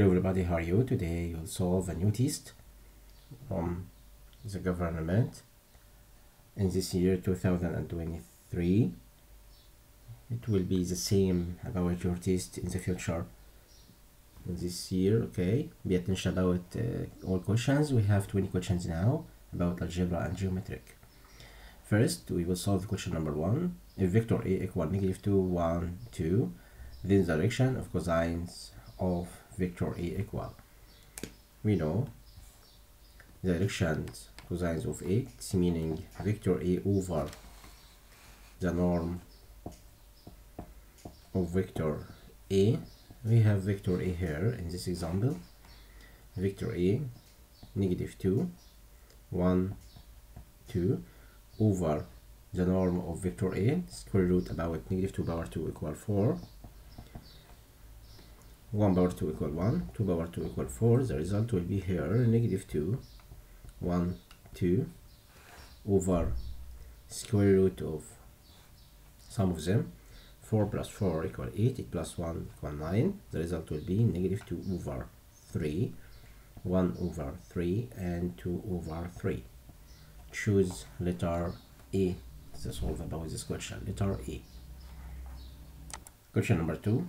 Hello everybody, how are you? Today you'll solve a new test from the government in this year 2023. It will be the same about your test in the future in this year. Okay, be attention about all questions. We have 20 questions now about algebra and geometric. First we will solve question number 1. If vector A equal -2, 1, 2, then the direction of cosines of vector A equal. We know the directions cosines of X, meaning vector A over the norm of vector A. We have vector A here in this example. Vector A -2, 1, 2 over the norm of vector A, square root about -2 power 2 equal 4. 1 power 2 equal 1, 2 power 2 equal 4. The result will be here -2, 1, 2 over square root of some of them, 4 plus 4 equal 8, 8 plus 1 equal 9. The result will be -2 over 3, 1 over 3, and 2 over 3. Choose letter A to solve about this question. Letter A. Question number 2.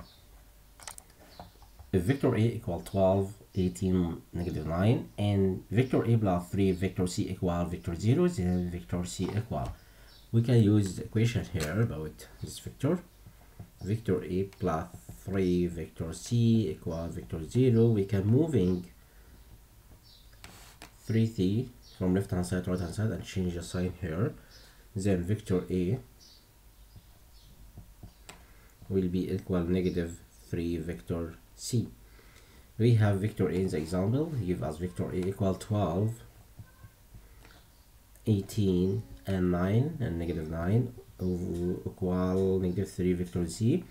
If vector A equal 12, 18, -9, and vector A plus 3, vector C equal vector 0, then vector C equal. We can use the equation here about this vector. Vector A plus 3, vector C equal vector 0. We can moving 3 from left hand side to right hand side and change the sign here. Then vector A will be equal -3 vector C. We have vector A in the example give us vector A equal 12, 18, and 9, and -9 equal -3 vector C.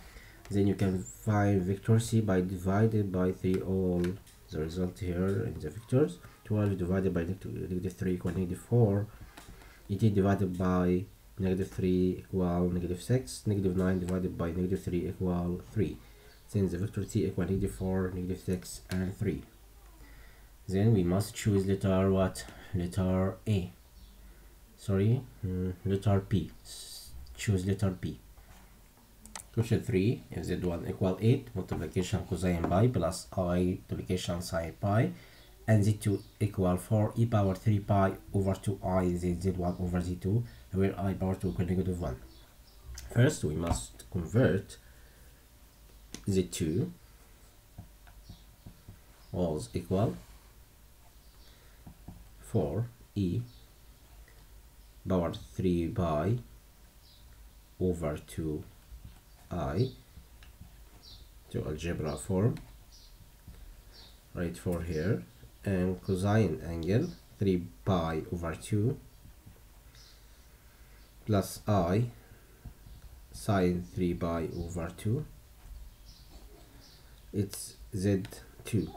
Then you can find vector C by divided by 3 all the result here in the vectors. 12 divided by -3 equal -4, 18 divided by -3 equal -6, -9 divided by -3 equal 3. Then the vector C equal -4, -6, and 3. Then we must choose letter what? Letter A. Sorry, letter P. Choose letter P. Question 3. If Z1 equal 8, multiplication cosine pi plus I multiplication sine pi, and Z2 equal 4 e power 3 pi over 2i, then Z1 over Z2, where I power 2 equal -1. First, we must convert Z2 was equal 4 e power 3 pi over 2 I to algebra form. Write 4 here, and cosine angle 3 pi over 2 plus I sine 3 pi over 2. It's Z2.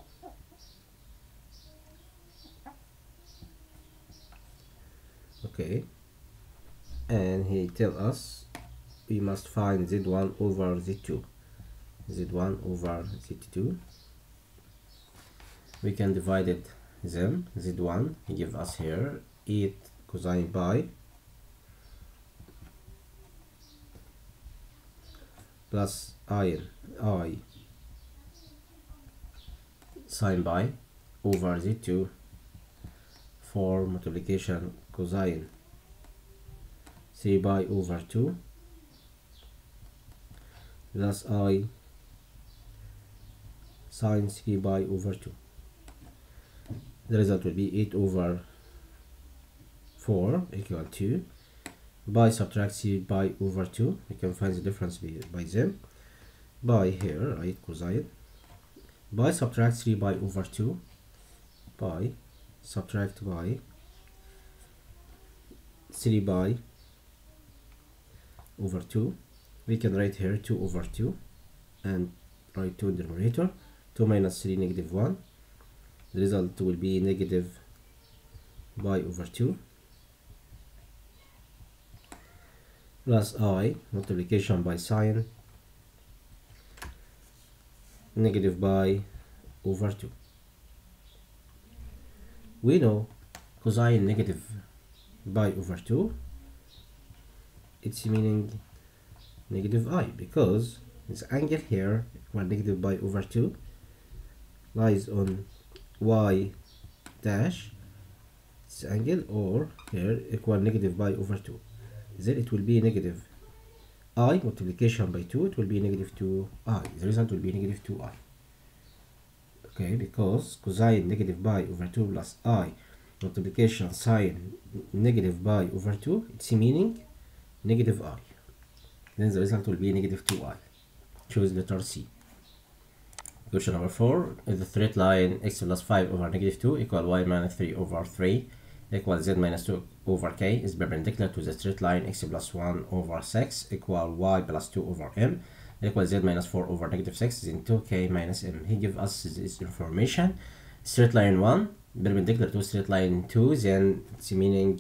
Okay, and he tell us we must find Z1 over Z2. Z1 over Z2. We can divide it them. Z1 give us here 8 cosine pi plus I sine by over Z2 for multiplication cosine 3 by over 2 plus I sine 3 by over 2. The result will be 8 over 4 equal 2 by subtract 3 by over 2. We can find the difference by them. By here, right, cosine by subtract 3 by over 2 by subtract by 3 by over 2. We can write here 2 over 2 and write 2 in the numerator. 2 minus 3 -1. The result will be -π over 2 plus I multiplication by sine negative by over 2. We know cosine negative pi over 2, it's meaning negative I, because this angle here, equal negative pi over 2, lies on y dash, this angle, or here equal negative pi over 2. Then it will be negative I multiplication by 2, it will be negative 2i. The result will be negative 2i. Okay, because cosine negative pi over 2 plus I multiplication sine negative pi over 2, it's meaning negative I. Then the result will be negative 2i. Choose letter C. Question number 4. The third line x plus 5 over negative 2 equal y minus 3 over 3 equal z minus 2 over k is perpendicular to the straight line x plus 1 over 6 equal y plus 2 over m equal z minus 4 over negative 6 is in 2k minus m. He gives us this information. Straight line 1 perpendicular to straight line 2, then it's meaning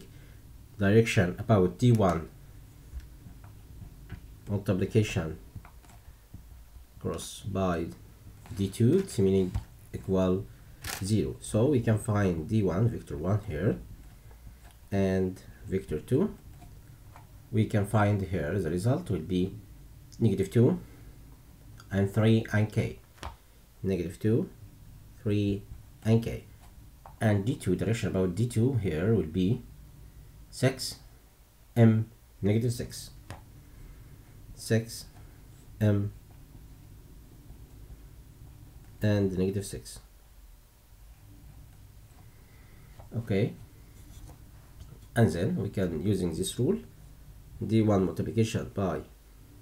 direction about d1 multiplication cross by d2, it's meaning equal 0. So we can find d1 vector 1 here and vector 2. We can find here the result will be negative 2 and 3 and k, negative 2, 3 and k, and d2 direction about d2 here will be 6 m negative 6, 6 m and negative 6. Okay, and then we can, using this rule, d1 multiplication by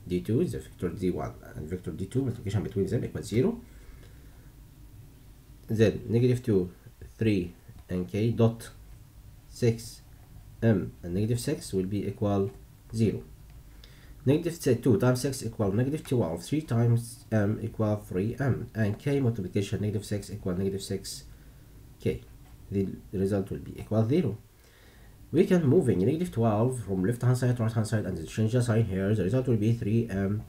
d2 is the vector d1, and vector d2 multiplication between them equals 0. Then negative 2, 3 and k dot 6 m and negative 6 will be equal 0. Negative 2 times 6 equal negative 12, 3 times m equal 3m, and k multiplication negative 6 equal negative 6k. The result will be equal 0. We can move in negative 12 from left hand side to right hand side and change the sign here. The result will be 3m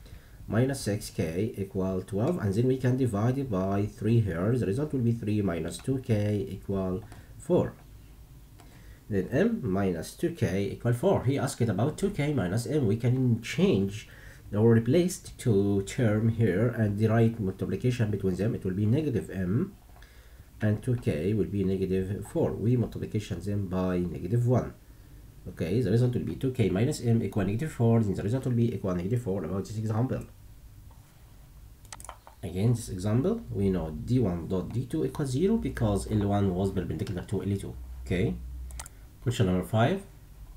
minus 6k equal 12, and then we can divide it by 3 here. The result will be 3 minus 2k equal 4. Then m minus 2k equal 4. He asked it about 2k minus m. We can change or replace two term here and derive multiplication between them. It will be negative m and 2k will be negative 4. We multiplication them by negative 1. Okay, the result will be 2k minus m equal negative 4. Then the result will be equal negative 4 about this example. Again, this example, we know d1 dot d2 equals 0 because L1 was perpendicular to L2. Okay. Question number 5.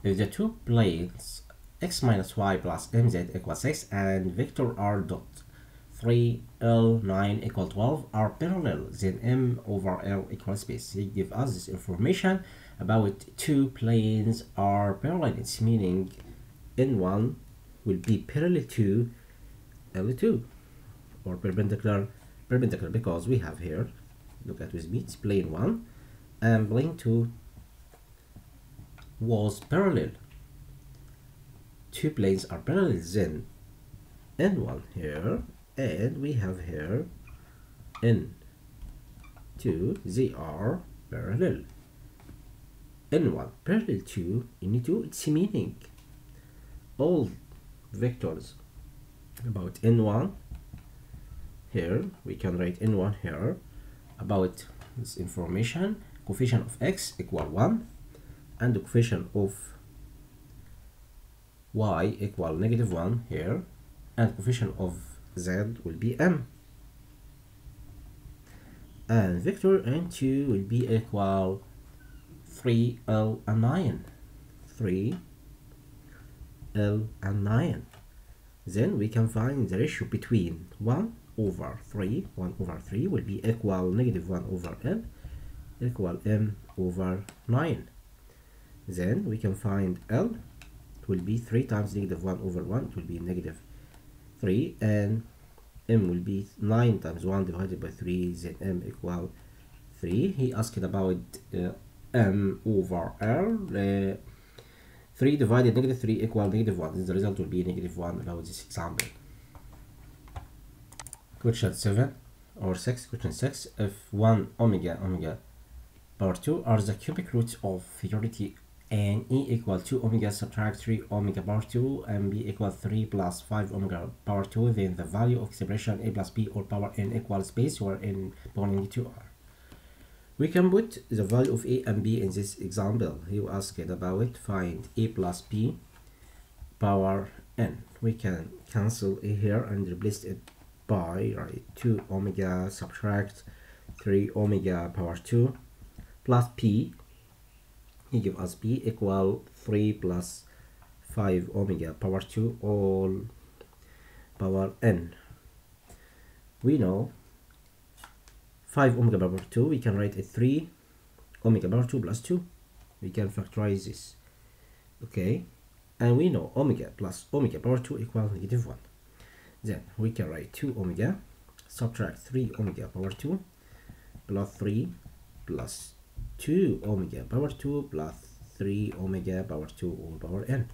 If the two planes x minus y plus mz equals 6 and vector r dot 3l9 equal 12 are parallel, then m over l equals space. They give us this information about two planes are parallel. It's meaning n1 will be parallel to l2 or perpendicular, because we have here, look at with me, it's plane 1 and plane 2 was parallel. Two planes are parallel, then n1 here and we have here n2, they are parallel. n1 parallel to n2, it's meaning all vectors about n1 here, we can write n1 here about this information, coefficient of x equal 1 and the coefficient of y equal negative 1 here, and coefficient of z will be m, and vector n2 will be equal 3l and 9, 3l and 9. Then we can find the ratio between 1 over 3 will be equal negative 1 over m equal m over 9. Then we can find L, it will be 3 times negative 1 over 1, it will be negative 3, and M will be 9 times 1 divided by 3, then M equal 3. He asked about M over L, 3 divided negative 3 equal negative 1, the result will be negative 1 about this example. Question 7. or 6, question 6, if 1 omega power 2 are the cubic roots of unity n e equal to omega subtract 3 omega power 2 and b equal 3 plus 5 omega power 2, then the value of expression a plus b or power n equals space where n belonging to r. We can put the value of a and b in this example. You asked about find a plus b power n. We can cancel a here and replace it by 2 omega subtract 3 omega power 2 plus p. He give us b equal 3 plus 5 omega power 2 all power n. We know 5 omega power 2, we can write a 3 omega power 2 plus 2. We can factorize this. Okay, and we know omega plus omega power 2 equals negative 1. Then we can write 2 omega subtract 3 omega power 2 plus 3 plus 2 omega power 2 plus 3 omega power 2 all power n.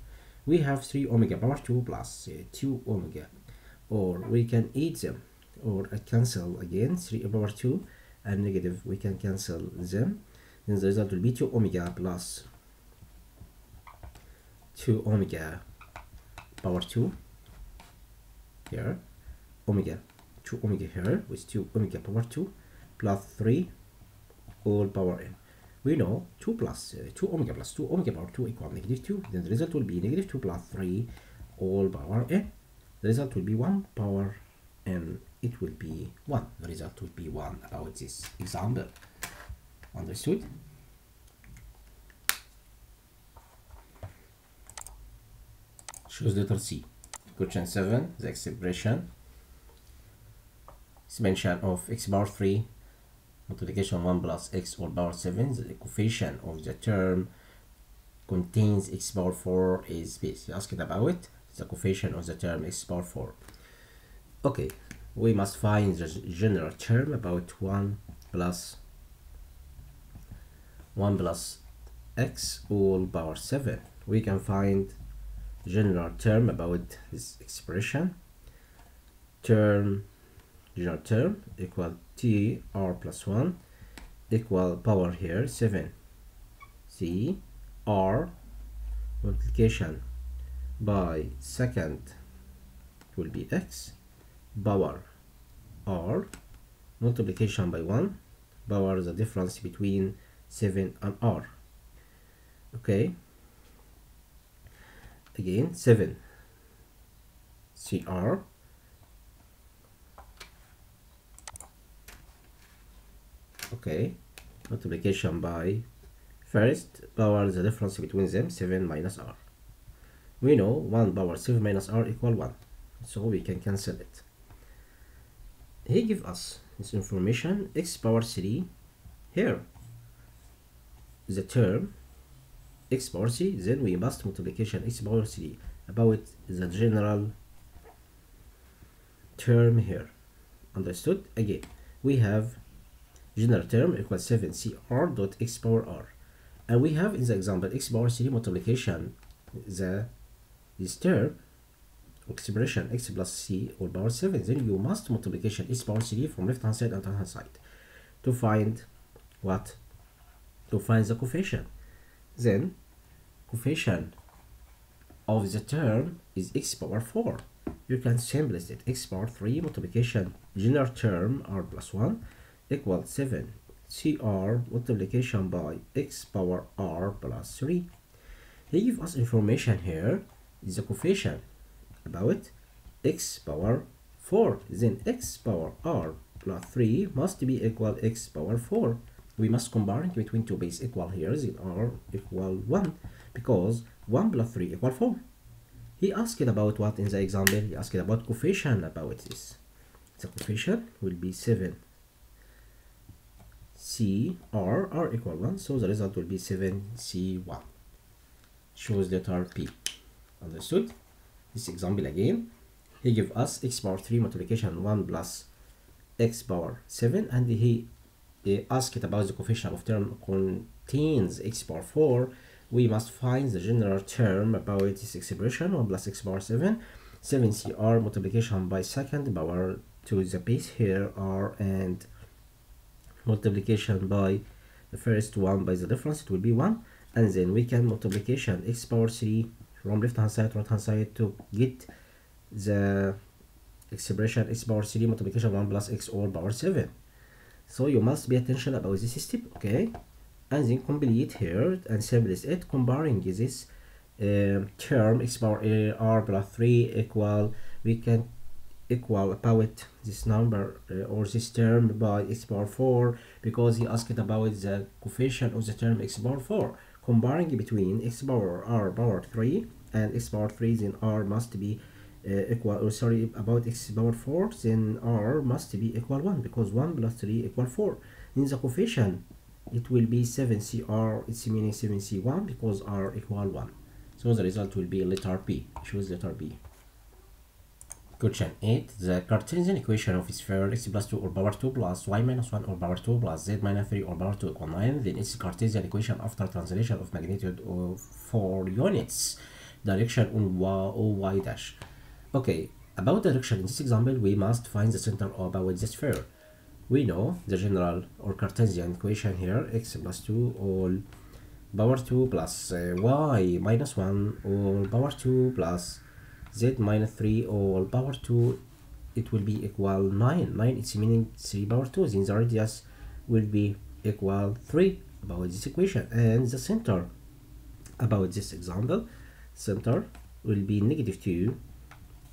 We have 3 omega power 2 plus 2 omega, or we can eat them or cancel again. 3 power 2 and negative, we can cancel them, then the result will be 2 omega plus 2 omega power 2 here, omega 2 omega here with 2 omega power 2 plus 3 all power n. We know 2 plus 2 omega plus 2 omega power 2 equal negative 2, then the result will be negative 2 plus 3 all power n. The result will be 1 power n. It will be 1. The result would be 1 about this example. Understood? Choose letter C. Question 7. The expression. Expansion of x power 3. Multiplication 1 plus x all power 7. The coefficient of the term contains x power 4 is space. You asked about it. The coefficient of the term x power 4. Okay. We must find the general term about 1 plus x all power 7. We can find general term about this expression. General term equal t r plus 1 equal power here 7 c r multiplication by second will be x power r multiplication by 1 power the difference between 7 and r. Okay, again 7 cr okay multiplication by first power the difference between them 7 minus r. We know 1 power 7 minus r equal 1, so we can cancel it. He give us this information x power 3 here, the term x power 3, then we must multiplication x power 3 about the general term here. Understood? Again, we have general term equals 7 cr dot x power r, and we have in the example x power 3 multiplication this term expression x plus c all power 7, then you must multiplication x power 3 from left hand side and right hand side to find what? To find the coefficient. Then coefficient of the term is x power 4. You can simplify it. X power 3 multiplication general term r plus 1 equals 7 cr multiplication by x power r plus 3. They give us information here is the coefficient about x power 4, then x power r plus 3 must be equal x power 4. We must combine between two base equal here, then r equal 1, because 1 plus 3 equal 4. He asked about what in the example? He asked about coefficient about this. The coefficient will be 7 c r equal 1, so the result will be 7 c1. Choose letter P. Understood? This example again, he give us x power 3 multiplication 1 plus x power 7, and he asked about the coefficient of term contains x power 4. We must find the general term about this expression 1 plus x power 7 cr multiplication by second power to the base here r, and multiplication by the first one by the difference, it will be 1, and then we can multiplication x power 3 from left hand side to right hand side to get the expression x power 3 multiplication 1 plus x all power 7. So you must be attention about this step, okay? And then complete here and simplify it, comparing this term x power r plus 3 equal, we can equal about this number or this term by x power 4, because he asked about the coefficient of the term x power 4. Comparing between x power r power 3 and x power 3, then r must be equal, or sorry, about x power 4, then r must be equal 1, because 1 plus 3 equal 4. In the coefficient it will be 7cr, it's meaning 7c1, because r equal 1. So the result will be letter B. Choose letter B. Question 8. The Cartesian equation of sphere x plus 2 or power 2 plus y minus 1 or power 2 plus z minus 3 or power 2 equal 9. Then it's Cartesian equation after translation of magnitude of 4 units. Direction on y dash. Okay, about direction, in this example we must find the center about the sphere. We know the general or Cartesian equation here, x plus 2 all power 2 plus y minus 1 all power 2 plus z minus 3 all power 2, it will be equal 9. 9 is meaning 3 power 2, then the radius will be equal 3 about this equation. And the center about this example, center will be negative 2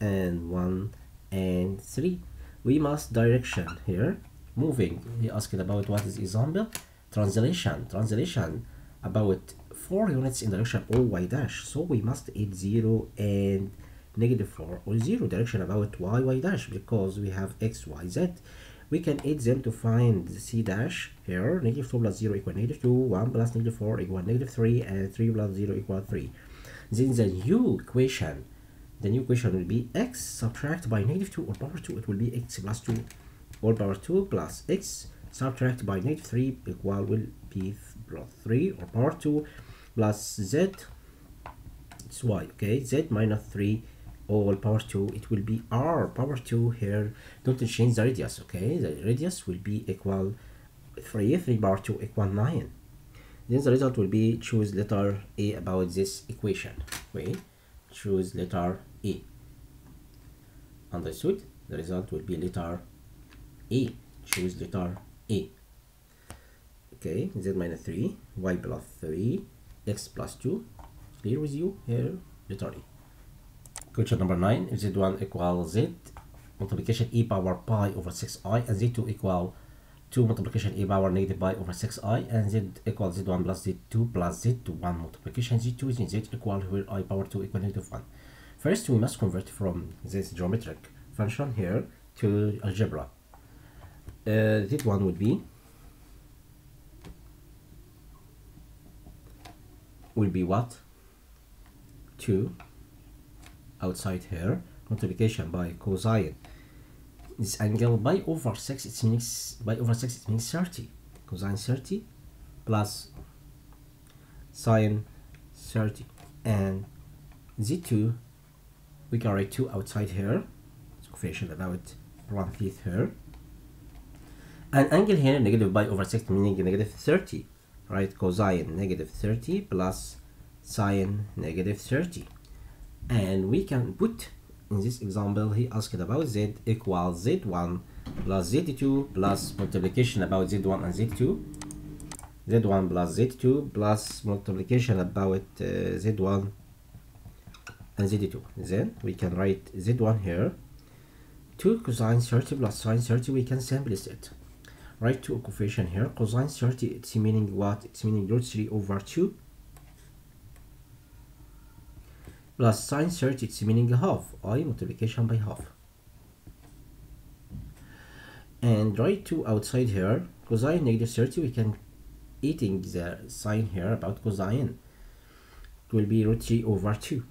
and 1 and 3. We must direction here, moving, he asked about what is example, translation about 4 units in direction all y dash, so we must add 0 and negative 4 or 0 direction about y dash, because we have x, y, z. We can add them to find the c dash here, negative 2 plus 0 equal negative 2, 1 plus negative 4 equal negative 3, and 3 plus 0 equal 3. Then the new equation will be x subtract by negative 2 or power 2, it will be x plus 2 or power 2 plus x subtract by negative 3 equal will be 3 or power 2 plus z, it's y, okay, z minus 3 all power 2, it will be r power 2 here. Don't change the radius, okay, the radius will be equal 3 power 2 equal 9. Then the result will be, choose letter A about this equation. Wait, choose letter A. Understood? The result will be letter A. Choose letter A. Okay, z minus 3, y plus 3, x plus 2. Clear with you here, letter A. Question number 9. If z1 equals z multiplication e power pi over 6i, and z2 equal 2 multiplication e power negative pi over 6i, and z equals z1 plus z2 plus z1 multiplication z2 is in z equal where I power 2 equal negative 1. First we must convert from this geometric function here to algebra. Z1 would be 2 outside here, multiplication by cosine this angle by over 6, it means by over 6, it means 30, cosine 30 plus sine 30, and z2 we can write 2 outside here, so coefficient about 1/5 here, and angle here negative by over 6, meaning negative 30, right, cosine negative 30 plus sine negative 30, and we can put. In this example, he asked about z equals z1 plus z2 plus multiplication about z1 and z2. z1 plus z2 plus multiplication about z1 and z2. Then we can write z1 here. 2 cosine 30 plus sine 30, we can simplify it. Write 2 coefficient here. Cosine 30, it's meaning what? It's meaning root 3 over 2. Plus sine 30, it's meaning half, I multiplication by half, and write 2 outside here, cosine negative 30, we can eating the sine here about cosine, it will be root 3 over 2,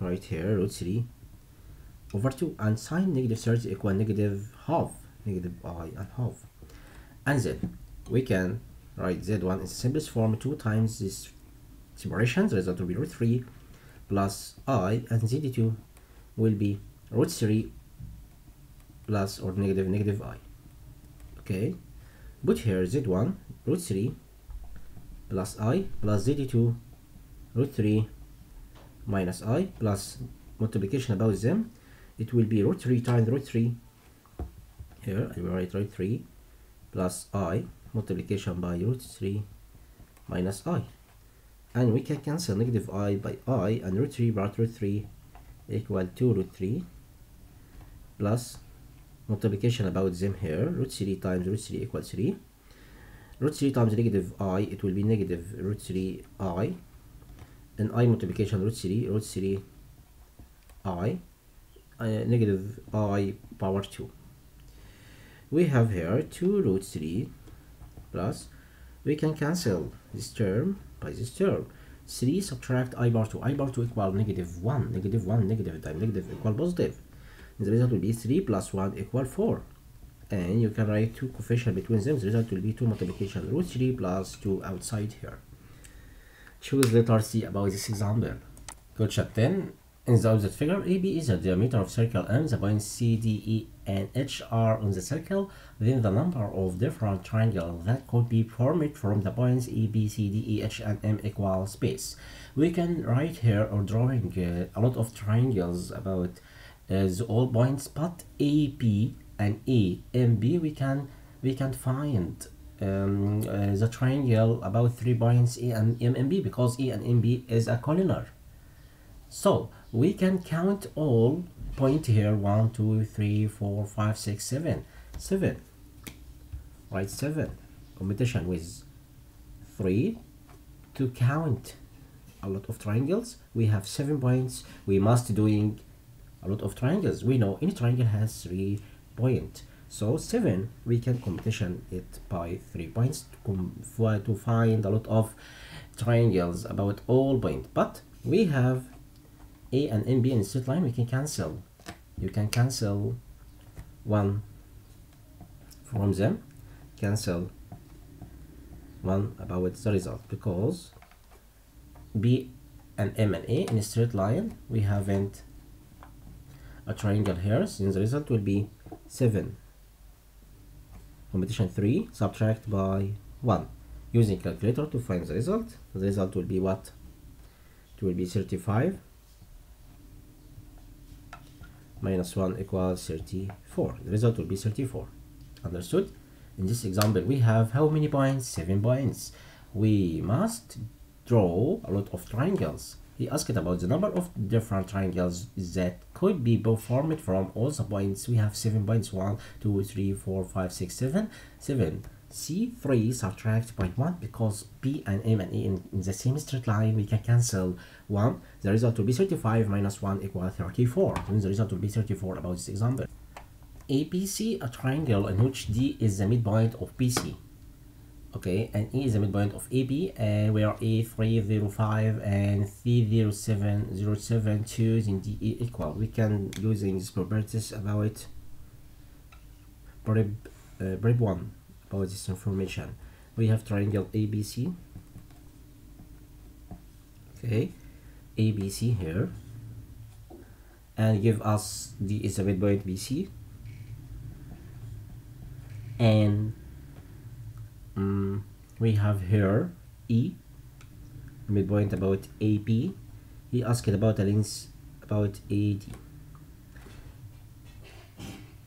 right here, root 3 over 2, and sine negative 30 equal negative half, negative I and half, and then we can write z1 in the simplest form, 2 times this separation, the result will be root 3 plus I, and z2 will be root 3 plus or negative I. Okay, put here z1 root 3 plus I plus z2 root 3 minus I plus multiplication about them. It will be root 3 times root 3. Here I will write root 3 plus I multiplication by root 3 minus I, and we can cancel negative I by I, and root 3 by root 3 equal to root 3 plus multiplication about them. Here root 3 times root 3 equals 3. Root 3 times negative I, it will be negative root 3 I, and I multiplication root 3 I, negative I power 2. We have here 2 root 3 plus, we can cancel this term by this term. 3 subtract I bar 2. I bar 2 equal negative 1. Negative 1 negative times negative equal positive. The result will be 3 plus 1 equal 4. And you can write 2 coefficient between them. The result will be 2 multiplication root 3 plus 2 outside here. Choose letter C about this example. Question 10. In the opposite figure, AB is the diameter of circle M, the points C, D, E, and H are on the circle, then the number of different triangles that could be formed from the points E, B, C, D, E, H, and M equal space. We can write here or drawing a lot of triangles about the all points, but AB and AMB we can find the triangle about 3 points E and M and B, because E and MB is a collinear. So we can count all point here 1 2 3 4 5 6 7 7, right? 7 combination with 3 to count a lot of triangles. We have 7 points. We must doing a lot of triangles. We know any triangle has 3 points, so 7 we can combination it by 3 points to find a lot of triangles about all points. But we have A and MB in straight line. We can cancel. You can cancel 1 from them. Cancel 1 about the result, because B and M and A in a straight line, we haven't a triangle here, since the result will be 7 combination 3 subtract by 1. Using calculator to find the result. The result will be what? It will be 35 minus 1 equals 34. The result will be 34. Understood? In this example, we have how many points? 7 points. We must draw a lot of triangles. He asked about the number of different triangles that could be formed from all the points. We have 7 points. 1, 2, 3, 4, 5, 6, 7. 7. C3 subtract by 1, because B and M and E in the same straight line, we can cancel 1. The result will be 35 minus 1 equals 34. And the result will be 34 about this example. ABC, a triangle in which D is the midpoint of BC. Okay, and E is the midpoint of AB, and where A305 and C0707 choose in DE equal. We can using these properties about prep 1. About this information, we have triangle ABC. Okay, ABC here, and give us D is the midpoint BC, and we have here E midpoint about AP. He asked about a length about AD.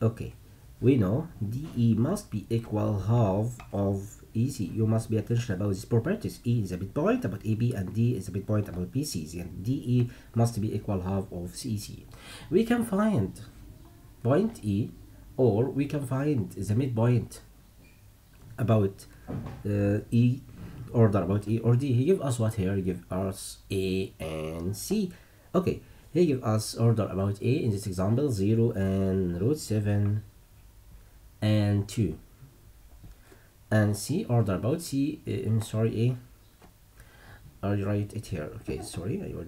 Okay, we know DE must be equal half of EC. You must be attention about these properties. E is a midpoint about AB, and D is a midpoint about BC, and DE must be equal half of CC. We can find point E, or we can find the midpoint about E, order about E or D. He give us what here? He give us A and C. Okay, he give us order about A in this example 0 and root 7 and 2, and C order about C. I'm sorry, A. I'll write it here. Okay, sorry, I will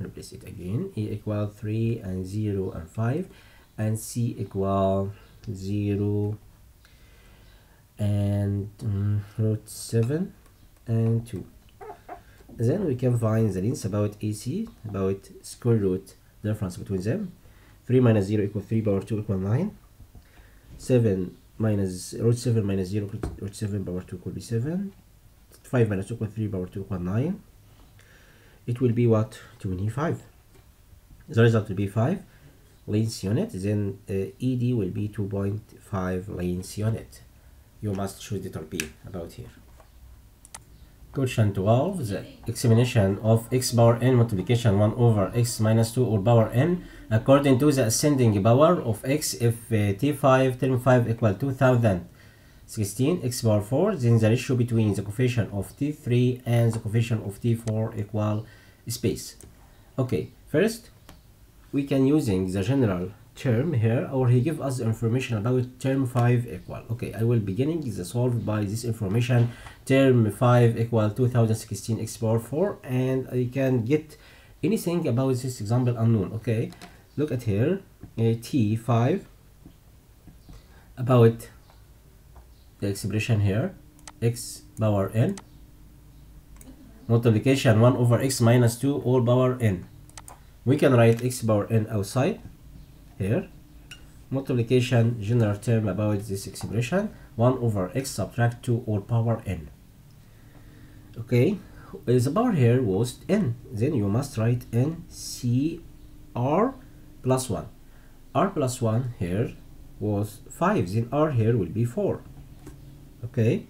replace it again. A equal 3 and 0 and 5, and C equal 0 and root 7 and 2. Then we can find the length about AC, about square root difference between them. 3 minus 0 equal 3 power 2 equal 9. 7 minus root 7 minus 0 root 7 power 2 could be 7. 5 minus 2 equals 3 power 2 equals 9. It will be what? 25. The result will be 5 lanes unit. Then ED will be 2.5 lanes unit. You must choose letter B about here. Question 12. The examination of x power n multiplication 1 over x minus 2 or power n according to the ascending power of x if T5 term 5 equal 2016 x power 4, then the ratio between the coefficient of T3 and the coefficient of T4 equal space. Okay, first we can using the general term here, or he give us information about term 5 equal. Okay, I will beginning the solve by this information. Term 5 equal 2016 x power 4, and I can get anything about this example unknown. Okay, look at here, T5 about the expression here, x power n multiplication 1 over x minus 2 all power n. We can write x power n outside here, multiplication general term about this expression 1 over x subtract 2 all power n. Okay, the power here was n, then you must write n c r plus 1. R plus 1 here was 5, then r here will be 4. Okay,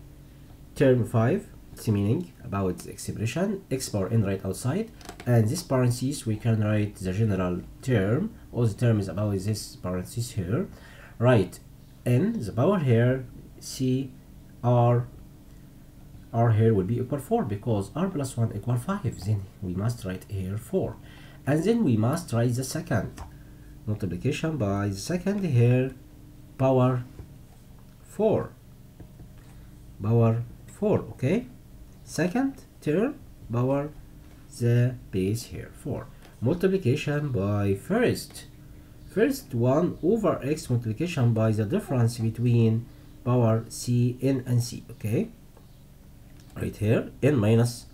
term 5 meaning about the expression x power n right outside, and this parenthesis we can write the general term. All the term is about this parenthesis here. Write n the power here c r, r here will be equal 4 because r plus 1 equal 5, then we must write here 4, and then we must write the second multiplication by the second here power 4, power 4. Okay, second term power the base here 4, multiplication by first 1 over x multiplication by the difference between power c n and c. okay, right here n minus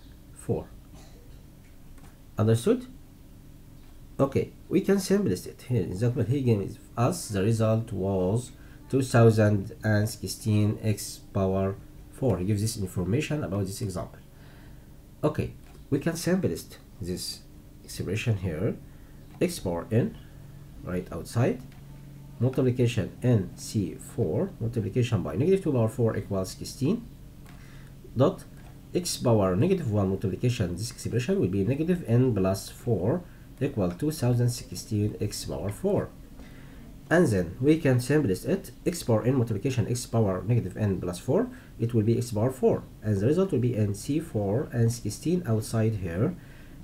4. Understood? Okay, we can simplest it here. Example he gave us the result was 2016 x power 4. He gives this information about this example. Okay, we can simplest this expression here, x power n right outside, multiplication n c 4 multiplication by negative 2 power 4 equals 16 dot x power negative 1 multiplication. This expression will be negative n plus 4 equal 2016 x power 4. And then we can simplest it, x power n multiplication x power negative n plus 4, it will be x power 4, and the result will be n c4 and 16 outside here.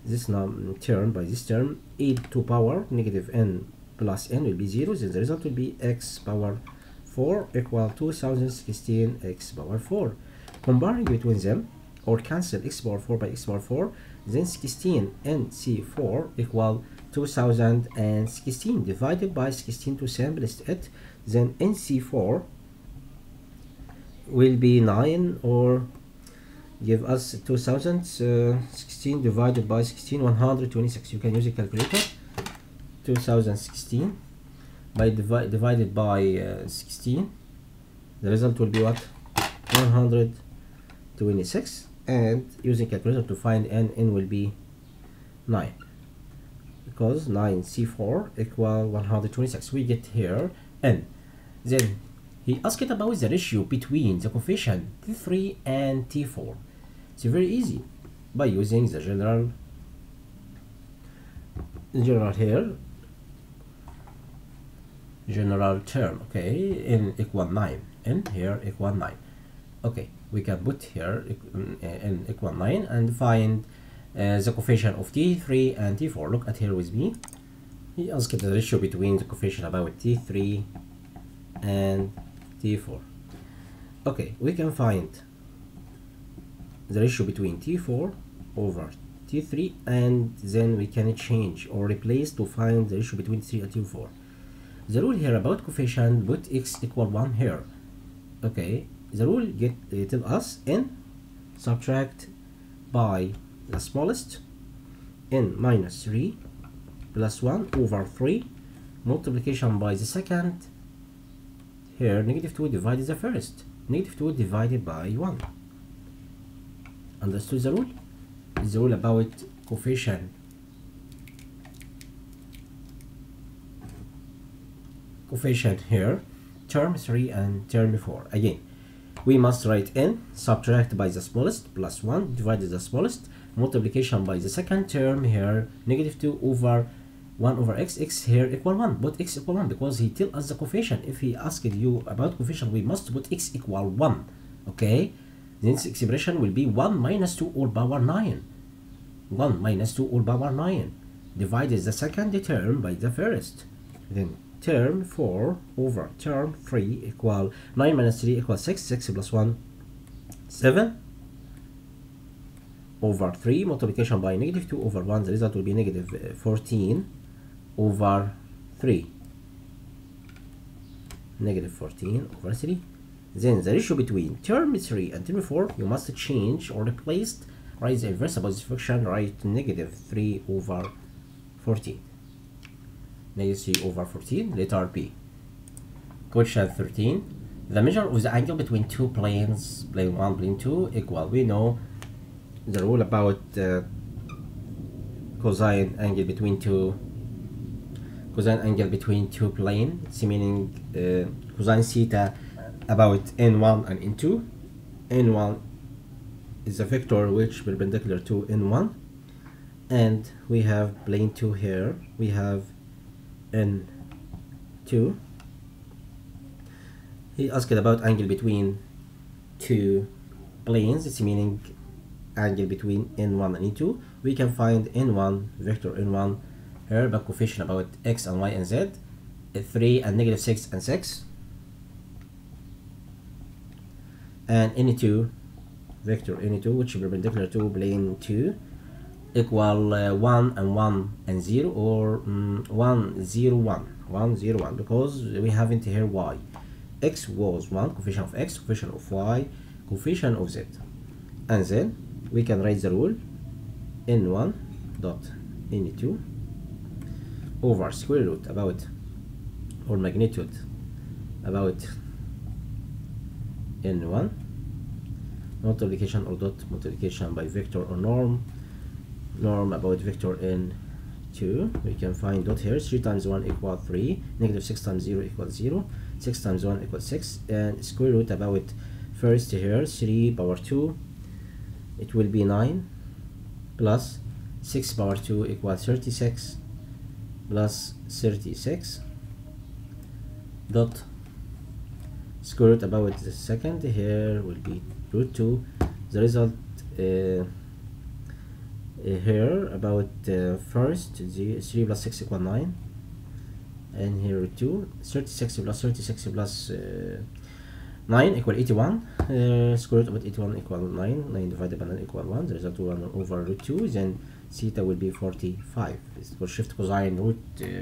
This term by this term, e to power negative n plus n will be 0, then the result will be x power 4 equal 2016 x power 4. Comparing between them or cancel x power 4 by x power 4, then 16 n c4 equal 2016 divided by 16 to simplest it, then NC4 will be 9, or give us 2016 divided by 16 126. You can use a calculator. 2016 by divided by 16, the result will be what? 126, and using calculator to find n will be 9, because 9c4 equal 126. We get here n. Then he asked about the ratio between the coefficient t3 and t4. It's very easy by using the general here general term. Okay, n equal 9, n here equal 9. Okay, we can put here n equal 9 and find the coefficient of t3 and t4. Look at here with me. He asked the ratio between the coefficient about t3 and t4. Okay, we can find the ratio between t4 over t3, and then we can change or replace to find the ratio between t3 and t4. The rule here about coefficient, put x equal 1 here. Okay, the rule tell us n subtract by the smallest n minus 3 plus 1 over 3 multiplication by the second Here, negative 2 divided the first. Negative 2 divided by 1. Understood the rule? The rule about coefficient. Coefficient here, term 3 and term 4. Again, we must write n, subtract by the smallest, plus 1, divided the smallest, multiplication by the second term here, negative 2 over 1 over x here equal 1. Put x equal 1 because he tell us the coefficient. If he asked you about coefficient, we must put x equal 1, okay? Then this expression will be 1 minus 2 all power 9. 1 minus 2 all power 9. Divided the second term by the first. Then term 4 over term 3 equal 9 minus 3 equals 6. 6 plus 1, 7. Over 3 multiplication by negative 2 over 1. The result will be negative 14 over 3. Negative 14 over 3. Then the ratio between term 3 and term 4, you must change or replace, write the inverse about this function, write negative 3 over 14. Negative 3 over 14, letter P. Question 13. The measure of the angle between two planes, plane 1, plane 2, equal. We know the rule about cosine angle between two planes, meaning cosine theta about n1 and n2. n1 is a vector which perpendicular to n1, and we have plane 2 here, we have n2. He asked about angle between two planes, it's meaning angle between n1 and n2. We can find n1, vector n1 here by coefficient about x and y and z, 3 and negative 6 and 6. And n2, vector n2, which is perpendicular to plane 2, equal 1 and 1 and 0, or 1, 0, 1, 1, 0, 1, because we haven't here y. X was 1, coefficient of x, coefficient of y, coefficient of z. And then we can write the rule n1 dot n2 over square root about, or magnitude about, n1 multiplication or dot multiplication by vector or norm about vector n2. We can find dot here, 3 times 1 equals 3, negative 6 times 0 equals 0, 6 times 1 equals 6, and square root about first here, 3 power 2, it will be 9, plus 6 power 2 equals 36, plus 36 dot square root about the second here will be root 2. The result here about first, the 3 plus 6 equal 9, and here root 2, 36 plus 36 plus 9 equal 81, square root about 81 equal 9, 9 divided by 9 equal 1, the result 1 over root 2, then theta will be 45. This will shift cosine root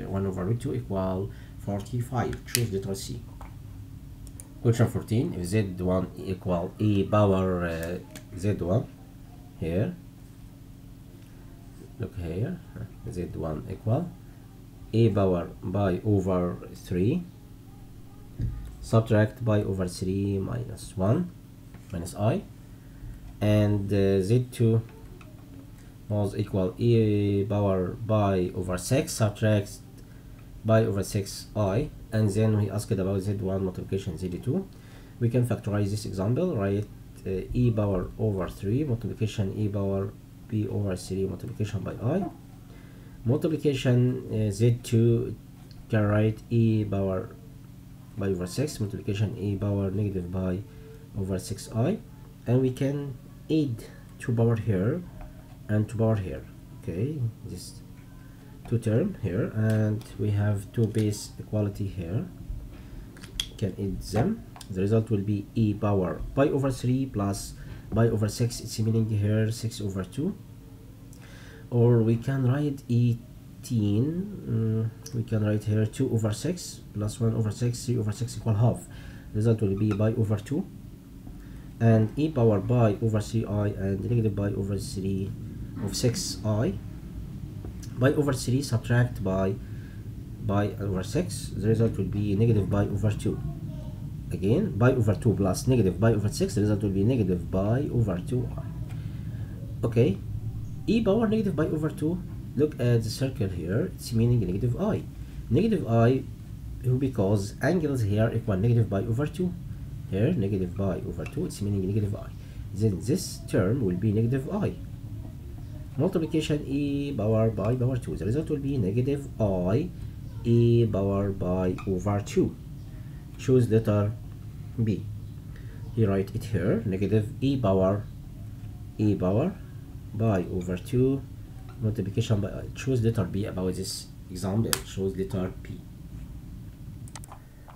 1 over root 2 equal 45, choose letter C. Question 14, if z1 equal e power z1 here, look here, z1 equal e power by over 3, subtract by over 3 minus 1 minus I, and z2 was equal e power by over 6, subtract by over 6 I, and then we asked about z1 multiplication z2. We can factorize this example, write e power over 3 multiplication e power b over 3 multiplication by I, multiplication z2 can write e power by over 6 multiplication e power negative by over 6 I, and we can add 2 power here and 2 power here, okay, this two term here, and we have two base equality here, can add them, the result will be e power by over 3 plus by over 6, it's meaning here 6 over 2, or we can write 18, we can write here 2 over 6 plus 1 over 6, 3 over 6 equal half, the result will be by over 2, and e power by over 3i and negative by over 3 of 6i, by over 3 subtract by over 6, the result will be negative by over 2. again pi over 2 plus negative pi over 6, the result will be negative pi over 2i. Okay, e power negative pi over 2, look at the circle here, it's meaning negative I. Negative I will, because angles here equal negative pi over 2, here negative pi over 2, it's meaning negative I. Then this term will be negative I. Multiplication e power by power 2, the result will be negative I e power by over 2. Choose letter B. You write it here, negative e power by over 2 multiplication by I. Choose letter B about this example. Choose letter B.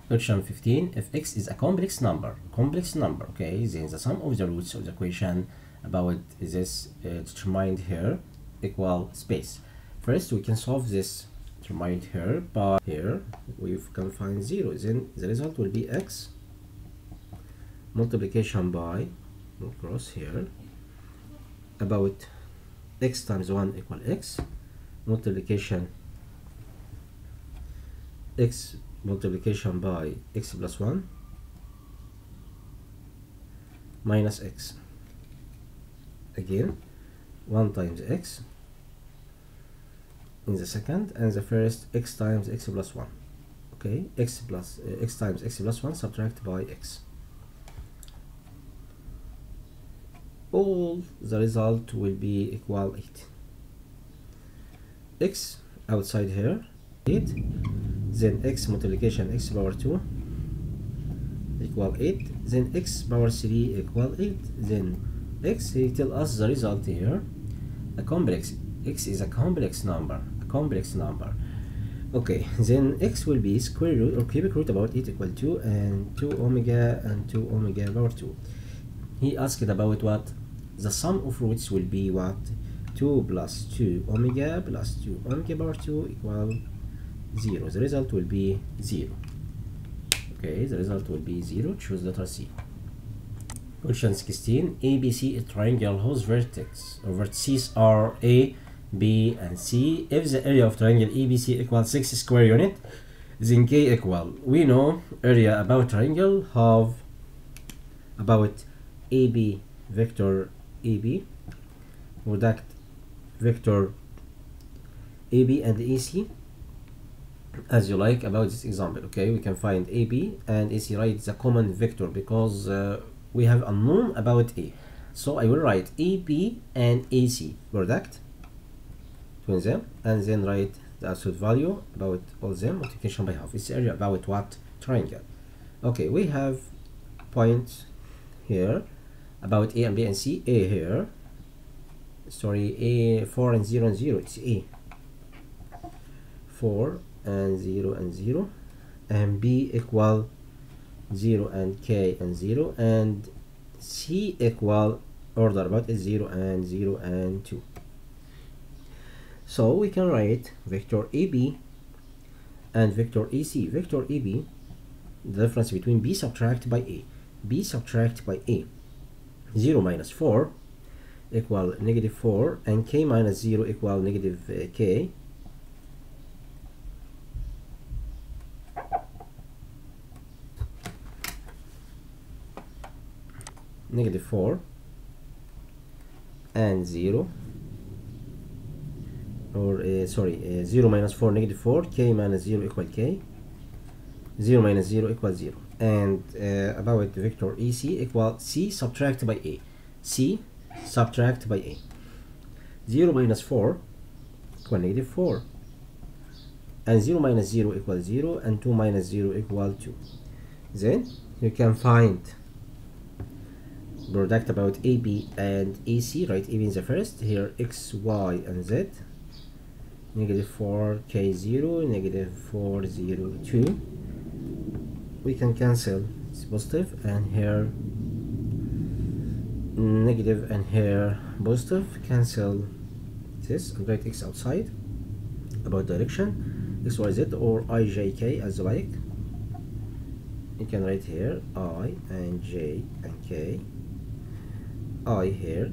Question 15. If x is a complex number, okay, then the sum of the roots of the equation about this determined here equal space. First, we can solve this determined here by here. We can find 0. Then the result will be x multiplication by cross here about x times 1 equal x multiplication by x plus 1 minus x, again 1 times x in the second and the first, x times x plus 1. Okay, x times x plus 1 subtract by x. All the result will be equal 8. X outside here 8, then x multiplication x power 2 equal 8, then x power 3 equal 8. Then x, he tell us the result here, a complex, x is a complex number, okay, then x will be square root or cubic root about 8 equal 2 and 2 omega and 2 omega power 2. He asked about what the sum of roots will be, what 2 plus 2 omega plus 2 omega power 2 equal 0. The result will be 0. Okay, the result will be 0. Choose letter C. Question 16. ABC is a triangle whose vertices are A, B, and C. If the area of triangle ABC equals 6 square unit, then K equal. We know area about triangle have about AB vector AB, product vector AB and AC, as you like about this example. Okay, we can find AB and AC, write the common vector because we have unknown about A. So I will write AB and AC product between them and then write the absolute value about all them multiplication by half. It's area about what triangle. Okay, we have points here about A and B and C. A here, sorry, A 4 and 0 and 0, it's A 4 and 0 and 0, and B equal 0 and K and 0, and C equal order about 0 and 0 and 2. So we can write vector AB and vector AC. Vector AB, the difference between B subtract by A, B subtract by A, 0 minus 4 equal negative 4 and K minus 0 equal negative K. Negative 4 and 0, or 0 minus 4 negative 4, K minus 0 equal K, 0 minus 0 equal 0, and about vector EC equal C subtract by A, C subtract by A, 0 minus 4 equal negative 4, and 0 minus 0 equal 0, and 2 minus 0 equal 2. Then you can find product about AB and AC. Write AB in the first here, X, Y, and Z, negative 4, K, 0, negative 4, 0, 2. We can cancel, it's positive, and here negative, and here positive. Cancel this and write X outside about direction, X, Y, Z, or I, J, K, as you like. You can write here I and J and K. I here,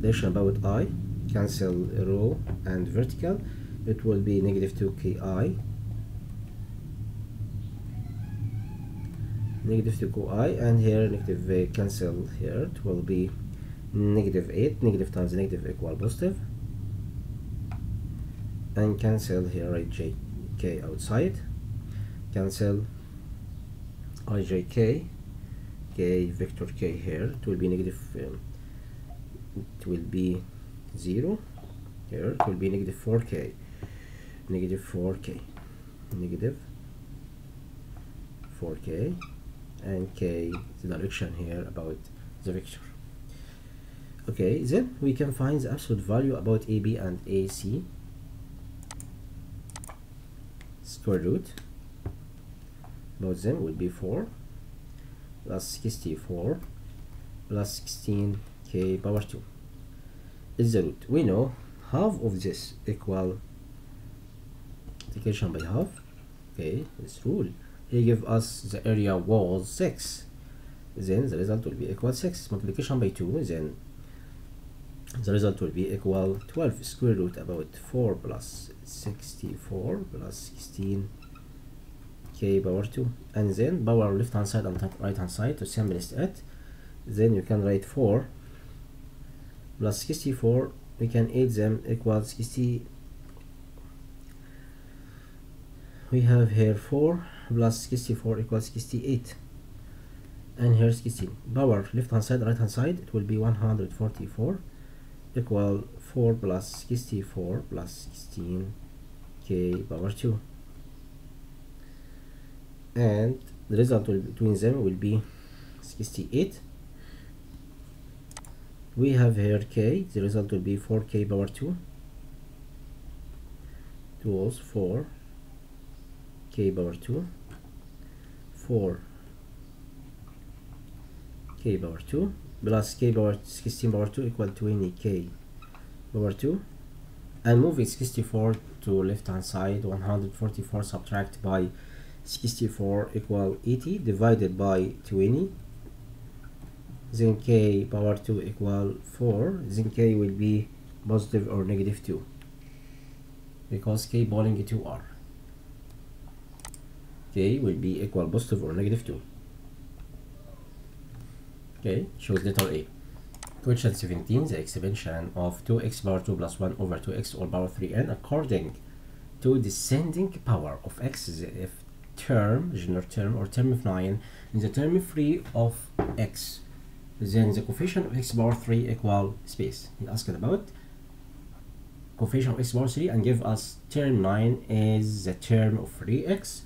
direction about I, cancel row and vertical, it will be negative 2 Ki negative 2i, and here negative cancel here. It will be negative 8. Negative times negative equal positive, and cancel here ijk outside, cancel ijk, k vector k here. It will be negative, it will be 0 here. It will be negative 4k, negative 4k, negative 4k, and k the direction here about the vector. Okay, then we can find the absolute value about AB and AC. Square root about them would be 4 plus 64 plus 16k power 2 is the root. We know half of this equal multiplication by half. Okay, this rule they give us the area was 6, then the result will be equal 6. Multiplication by 2, then the result will be equal 12. Square root about 4 plus 64 plus 16k power 2, and then power left hand side and right hand side to simplest it. Then you can write 4 plus 64, we can add them, equals 60. We have here 4 plus 64 equals 68, and here's 16. Power left hand side right hand side, it will be 144 equal 4 plus 64 plus 16k power 2, and the result will, between them will be 68. We have here k, the result will be 4k power 2 equals 4k power 2, 4k power 2 plus k power 16 power 2 equal 20k power 2, and moving 64 to left hand side, 144 subtract by 64 equal 80, divided by 20, then k power 2 equal 4, then k will be positive or negative 2 because k belonging to R. K will be equal positive or negative 2. Okay, choose letter A. Question 17. The expansion of 2x power 2 plus 1 over 2x all power 3n according to descending power of x is if term, general term, or term of 9 in the term free of x. Then the coefficient of x power 3 equal space. He asked about coefficient of x power 3 and give us term 9 is the term of 3x.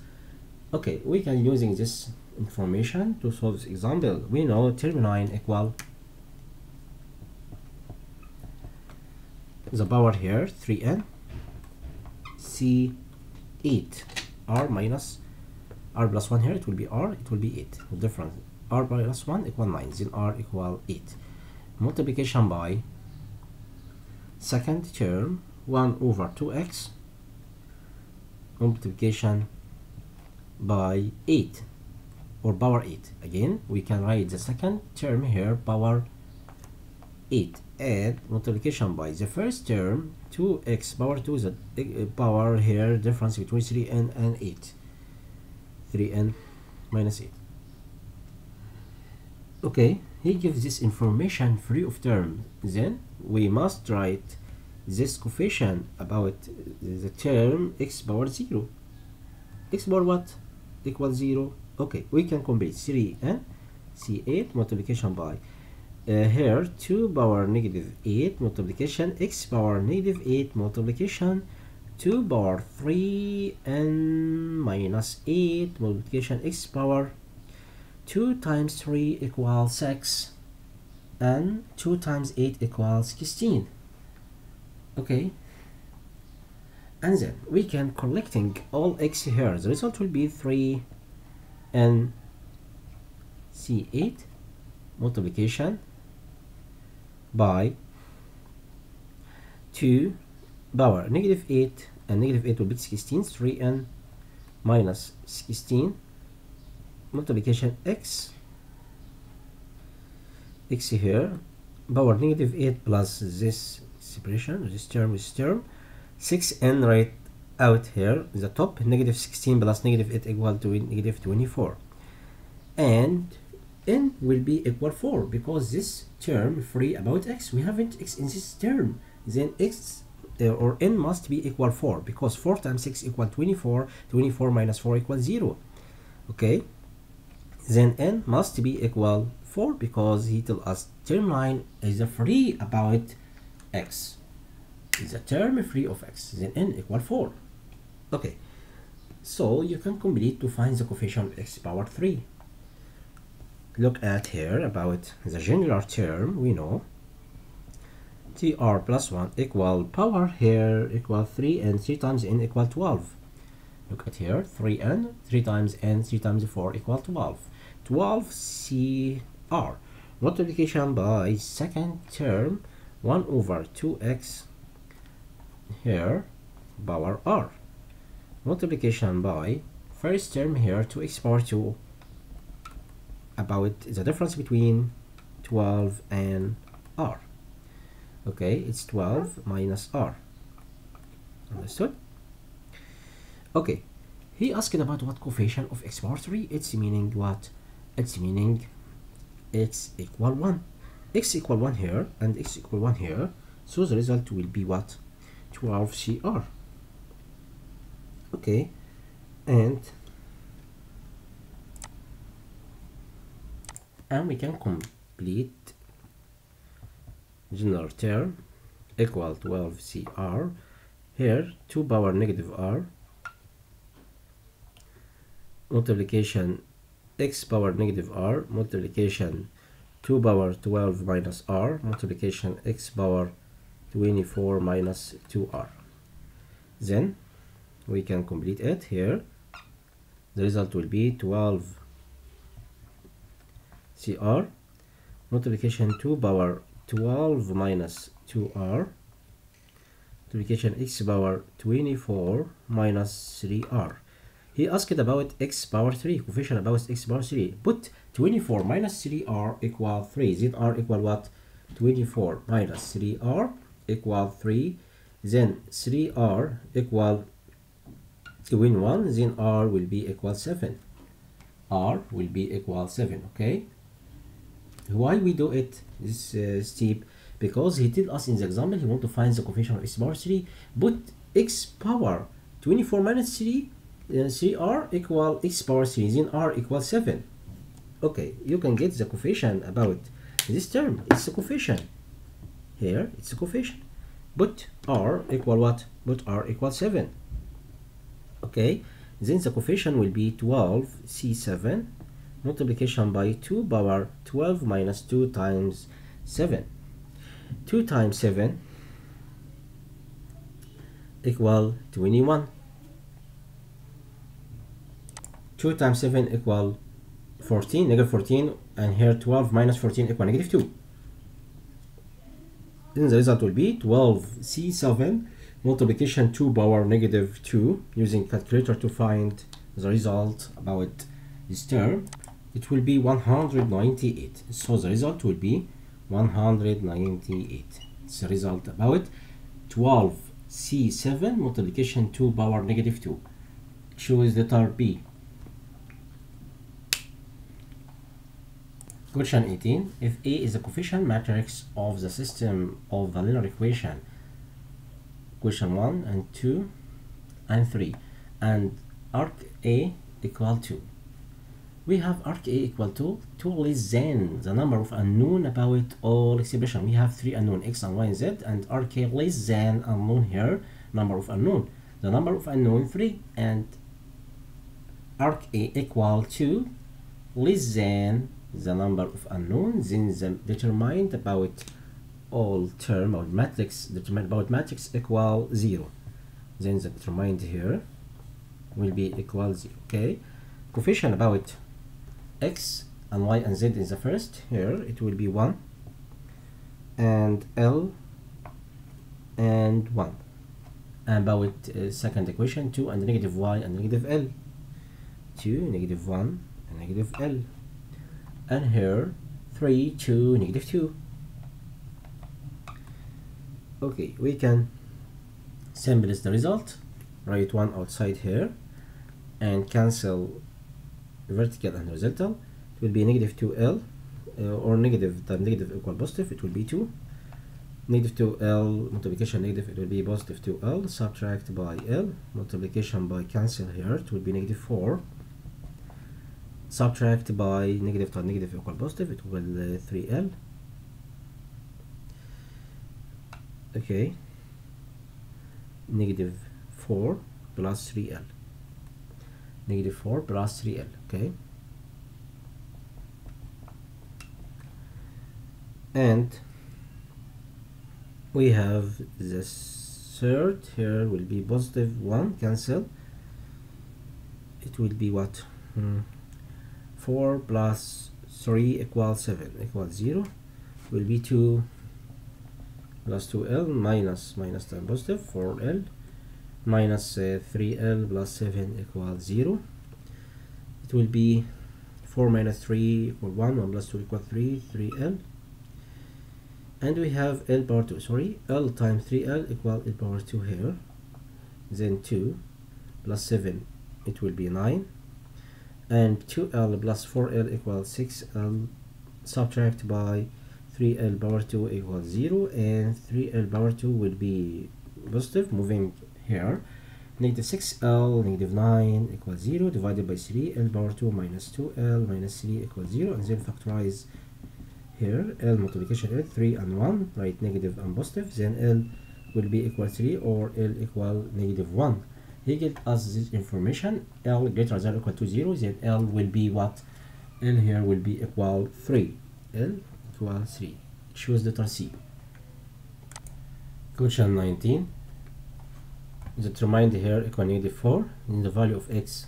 Okay, we can using this information to solve this example. We know term 9 equal the power here 3n c8 r minus r plus 1 here, it will be r, it will be 8, the difference r plus 1 equal 9, then r equal 8, multiplication by second term 1 over 2x multiplication by 8 or power 8. Again we can write the second term here power 8 and multiplication by the first term 2x power 2 is the power here difference between 3n and 8, 3n minus 8. Okay, he gives this information free of term, then we must write this coefficient about the term x power 0, x power what equals 0. Okay, we can complete 3n c8 multiplication by here 2 power negative 8 multiplication x power negative 8 multiplication 2 power 3n minus 8 multiplication x power 2 times 3 equals 6 and 2 times 8 equals 16. Okay, and then we can collecting all x here, the result will be 3n c8 multiplication by 2 power negative 8 and negative 8 will be 16, 3n minus 16 multiplication x here power negative 8 plus this separation, this term 6n right out here the top, negative 16 plus negative 8 equal to negative 24, and n will be equal 4, because this term free about x, we haven't x in this term, then x or n must be equal 4, because 4 times 6 equal 24, 24 minus 4 equals 0. Okay, then n must be equal 4, because he tells us term 9 is a free about x, is a term free of x, then n equal 4. Okay, so you can complete to find the coefficient of x power 3. Look at here about the general term, we know tr plus 1 equal power here equal 3, and 3 times n equal 12. Look at here, 3n, 3 times n, 3 times 4 equal 12. 12 cr multiplication by second term 1 over 2x here power r, multiplication by first term here 2x power 2, about the difference between 12 and r. Okay, it's 12 minus r. Understood? Okay, he asked about what coefficient of x power 3. It's meaning what? It's meaning it's equal 1. X equal 1 here and x equal 1 here. So the result will be what? 12 cr. Okay, and we can complete general term equal 12 cr here 2 power negative r, multiplication x power negative r, multiplication 2 power 12 minus r, multiplication x power 24 minus 2r. Then we can complete it here. The result will be 12 cr multiplication 2 power 12 minus 2r multiplication x power 24 minus 3r. He asked about x power 3, coefficient about x power 3. Put 24 minus 3r equal 3. Zr equal what? 24 minus 3r equal 3. Then 3r equal 1, then r will be equal 7. R will be equal 7. Okay, why we do it this step? Because he told us in the example he want to find the coefficient of x power 3. But x power 24 minus 3, 3r equal x power 3, then r equal 7. Okay, you can get the coefficient about this term. It's a coefficient here, it's a coefficient, but r equal what? But r equal 7. Okay, then the coefficient will be 12 c7 multiplication by 2 power 12 minus 2 times 7. 2 times 7 equal 21. 2 times 7 equal 14, negative 14, and here 12 minus 14 equal negative 2. Then the result will be 12 c7 multiplication 2 power negative 2, using calculator to find the result about this term. It will be 198. So the result will be 198. It's the result about 12 c7 multiplication 2 power negative 2. Choose letter B. Question 18. If A is a coefficient matrix of the system of the linear equation, question 1 and 2 and 3, and arc A equal 2, we have arc A equal to 2 less than the number of unknown about all exhibition. We have 3 unknown, x and y and z, and arc A less than unknown here, number of unknown. The number of unknown 3, and arc A equal 2 less than the number of unknowns. Then the determined about all term or matrix, determined about matrix equal 0. Then the determined here will be equal 0. Okay, coefficient about x and y and z is the first here, it will be 1 and l and 1, and about second equation 2 and negative y and negative l, 2 negative 1 and negative l, and here 3 2 negative 2. Okay, we can simplify the result, write 1 outside here and cancel vertical and horizontal. will be negative 2L, or negative times negative equal positive, it will be 2. Negative 2L multiplication negative, it will be positive 2L, subtract by L, multiplication by cancel here, it will be negative 4. Subtract by negative times negative equal positive, it will 3L. Okay, negative 4 plus 3L. Negative 4 plus 3L, okay. And we have the third here will be positive 1, cancel. It will be what? 4 plus 3 equals 7, equals 0, will be 2 plus 2L minus time positive, 4L, minus 3L plus 7 equals 0. It will be 4 minus 3 equal 1, 1 plus 2 equal 3, 3L. And we have L power 2, sorry, L times 3L equal L power 2 here, then 2 plus 7, it will be 9, and 2L plus 4L equals 6L, subtract by 3L power 2 equals 0, and 3L power 2 will be positive, moving here, negative 6L, negative 9 equals 0, divided by 3L power 2 minus 2L minus 3 equals 0, and then factorize here, L multiplication L, 3 and 1, right, negative and positive, then L will be equal 3 or L equal negative 1. He gives us this information, L greater than or equal to 0, then L will be what? L here will be equal 3. L equal 3. Choose letter C. Question 19. Determine here equal negative 4 in the value of x.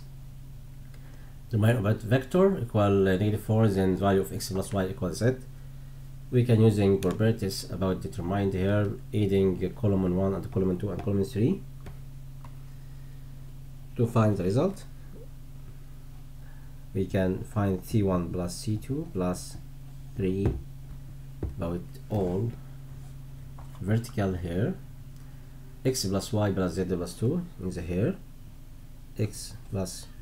Determine about vector equal negative 4, then the value of x plus y equals z. We can using properties about determined here, adding column 1 and column 2 and column 3 to find the result. We can find c1 plus c2 plus 3 about all vertical here, x plus y plus z plus 2 in the here, x plus y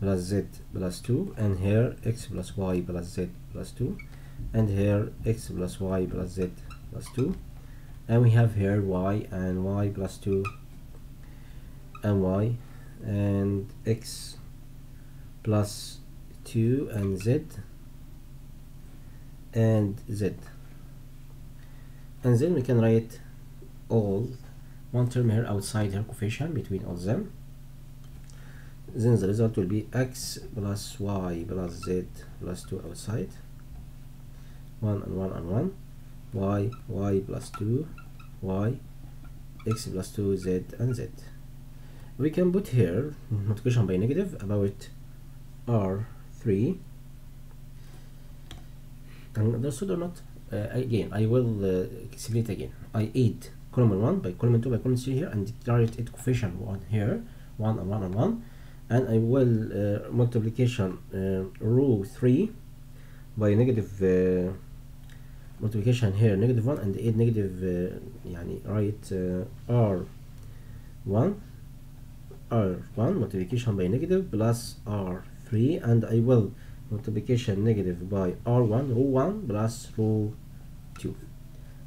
plus z plus 2, and here x plus y plus z plus 2, and here x plus y plus z plus 2, and we have here y plus 2 and y, and x plus 2 and z, and then we can write all one term here outside her coefficient between all them, then the result will be x plus y plus z plus 2 outside, 1 and 1 and 1, y plus 2, y, x plus 2, z and z. We can put here multiplication by negative about r3, understood or not? Again, I will explain it again. I ate column 1 by column 2 by column 3 here, and declare it coefficient 1 here, 1 and 1 and 1, and I will multiplication row 3 by negative multiplication here negative 1 and 8 negative write r1 multiplication by negative plus r3, and I will multiplication negative by r1 row 1 plus row 2.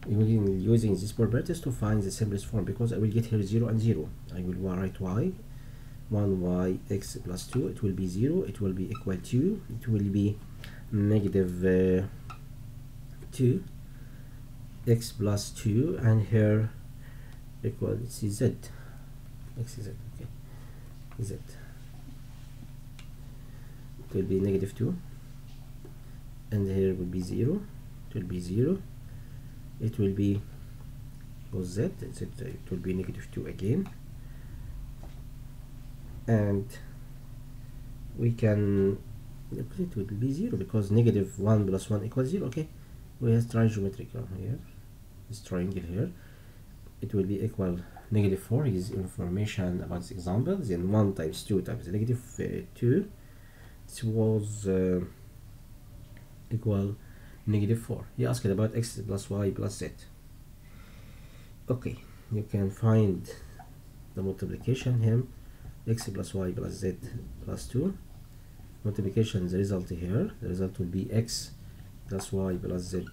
Using these properties to find the simplest form, because I will get here 0 and 0. I will write y, 1y x plus 2, it will be 0, it will be equal to, it will be negative 2 x plus 2, and here equal to z, x is z, okay, z, it will be negative 2, and here will be 0, it will be 0, it will be cos z, it will be negative 2 again, and we can, it will be 0 because negative 1 plus 1 equals 0, okay, we have trigonometric here, this triangle here, it will be equal negative 4 is information about this example, then 1 times 2 times negative 2, it was equal negative 4. He asked about x plus y plus z. Okay, you can find the multiplication x plus y plus z plus 2. Multiplication, the result here, the result will be x plus y plus z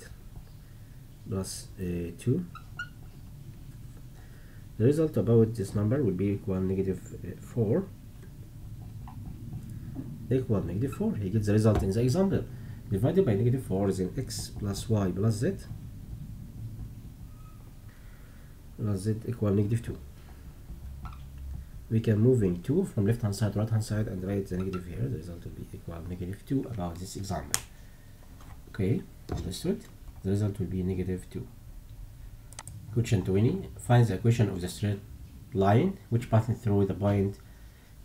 plus 2. The result about this number will be equal negative 4. Equal negative 4. You get the result in the example. Divided by negative 4 is in x plus y plus z plus z equal negative 2. We can moving 2 from left hand side to right hand side and write the negative here. The result will be equal negative 2 about this example. Okay, understood? The result will be negative 2. Question 20. Find the equation of the straight line which passes through the point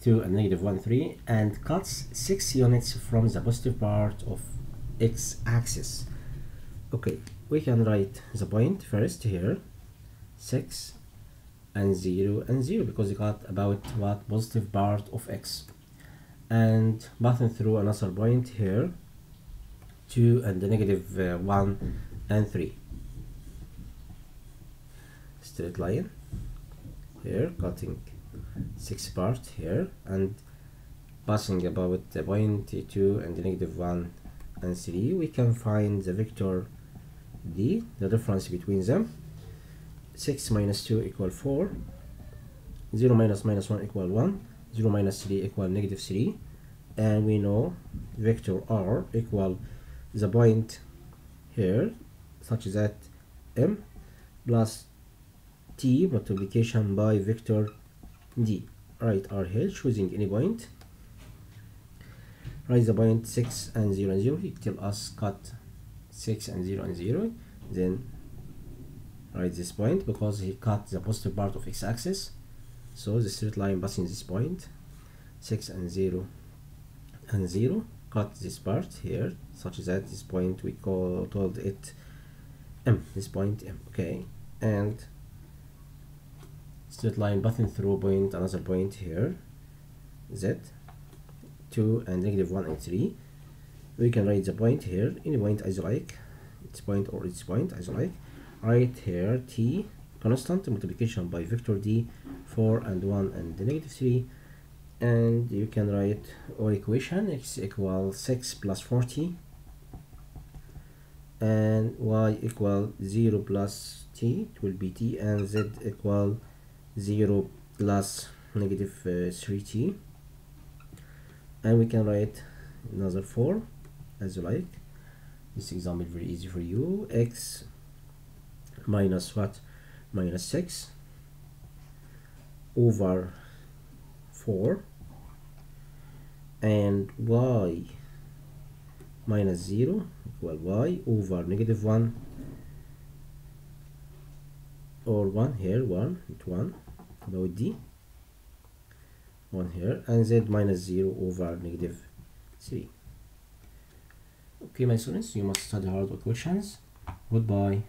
2 and negative 1, 3 and cuts 6 units from the positive part of x-axis. Okay, we can write the point first here, 6 and 0 and 0, because you got about what positive part of x, and passing through another point here, 2 and the negative 1 and 3. Straight line here, cutting 6 part here and passing about the point 2 and the negative 1 and 3. We can find the vector d, the difference between them. 6 minus 2 equal 4, 0 minus minus 1 equal 1, 0 minus 3 equal negative 3, and we know vector r equal the point here such that m plus t multiplication by vector d. Right r here, choosing any point. Write the point 6 and 0 and 0. It tells us cut 6 and 0 and 0, then write this point because he cut the positive part of x-axis, so the straight line passing this point 6 and 0 and 0, cut this part here such that this point we called it m, this point m. Okay, and straight line passing through point another point here, z 2 and negative 1 and 3. We can write the point here, any point as you like, its point or its point as you like. Right here, t constant multiplication by vector d, 4 and 1 and the negative 3, and you can write our equation x equal 6 plus 40 and y equal 0 plus t, it will be t, and z equal 0 plus negative 3t, and we can write another 4 as you like. This example is very easy for you. X minus what? Minus 6 over 4, and y minus 0 equal y over negative 1 or 1 here, 1 at 1 about d, 1 here, and z minus 0 over negative 3. Okay my students, you must study hard questions. Goodbye.